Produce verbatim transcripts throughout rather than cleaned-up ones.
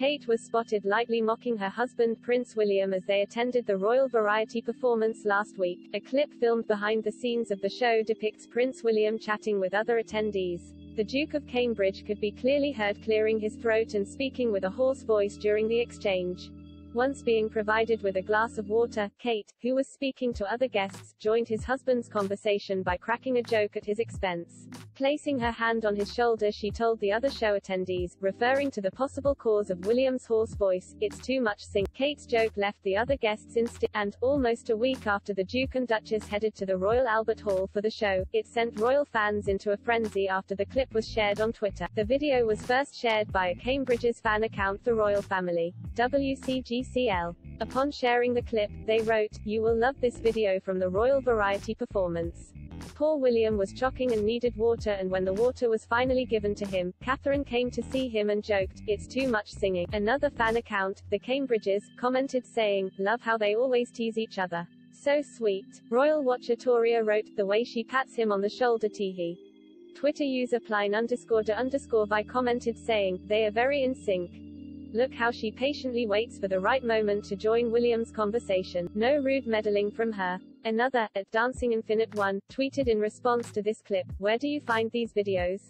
Kate was spotted lightly mocking her husband Prince William as they attended the Royal Variety performance last week. A clip filmed behind the scenes of the show depicts Prince William chatting with other attendees. The Duke of Cambridge could be clearly heard clearing his throat and speaking with a hoarse voice during the exchange. Once being provided with a glass of water, Kate, who was speaking to other guests, joined his husband's conversation by cracking a joke at his expense. Placing her hand on his shoulder, she told the other show attendees, referring to the possible cause of William's hoarse voice, "It's too much sing." Kate's joke left the other guests in stitches, and, almost a week after the Duke and Duchess headed to the Royal Albert Hall for the show, it sent royal fans into a frenzy after the clip was shared on Twitter. The video was first shared by a Cambridge's fan account, The Royal Family, W C G. Upon sharing the clip, they wrote, "You will love this video from the Royal Variety performance." Poor William was choking and needed water, and when the water was finally given to him, Catherine came to see him and joked, "It's too much singing." Another fan account, The Cambridges, commented saying, "Love how they always tease each other. So sweet." Royal watcher Toria wrote, "The way she pats him on the shoulder, teehee." Twitter user Pline underscore da underscore vi commented saying, "They are very in sync. Look how she patiently waits for the right moment to join William's conversation. No rude meddling from her." Another, at Dancing Infinite One, tweeted in response to this clip, "Where do you find these videos?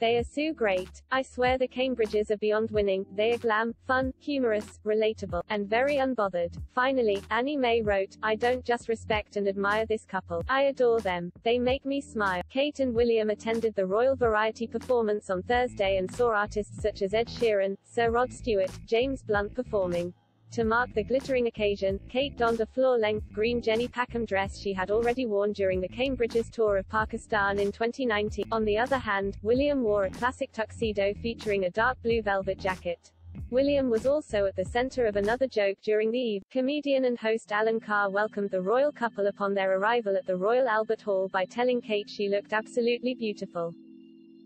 They are so great. I swear the Cambridges are beyond winning. They are glam, fun, humorous, relatable, and very unbothered." Finally, Annie May wrote, "I don't just respect and admire this couple. I adore them. They make me smile." Kate and William attended the Royal Variety performance on Thursday and saw artists such as Ed Sheeran, Sir Rod Stewart, James Blunt performing. To mark the glittering occasion, Kate donned a floor-length green Jenny Packham dress she had already worn during the Cambridge's tour of Pakistan in twenty nineteen. On the other hand, William wore a classic tuxedo featuring a dark blue velvet jacket. William was also at the center of another joke during the evening. Comedian and host Alan Carr welcomed the royal couple upon their arrival at the Royal Albert Hall by telling Kate she looked absolutely beautiful.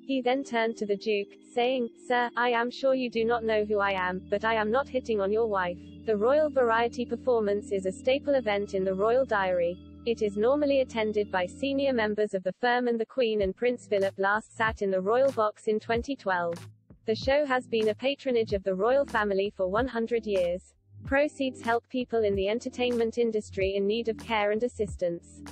He then turned to the Duke, saying, "Sir, I am sure you do not know who I am, but I am not hitting on your wife." The Royal Variety performance is a staple event in the royal diary. It is normally attended by senior members of the firm, and the Queen and Prince Philip last sat in the royal box in twenty twelve. The show has been a patronage of the royal family for one hundred years. Proceeds help people in the entertainment industry in need of care and assistance.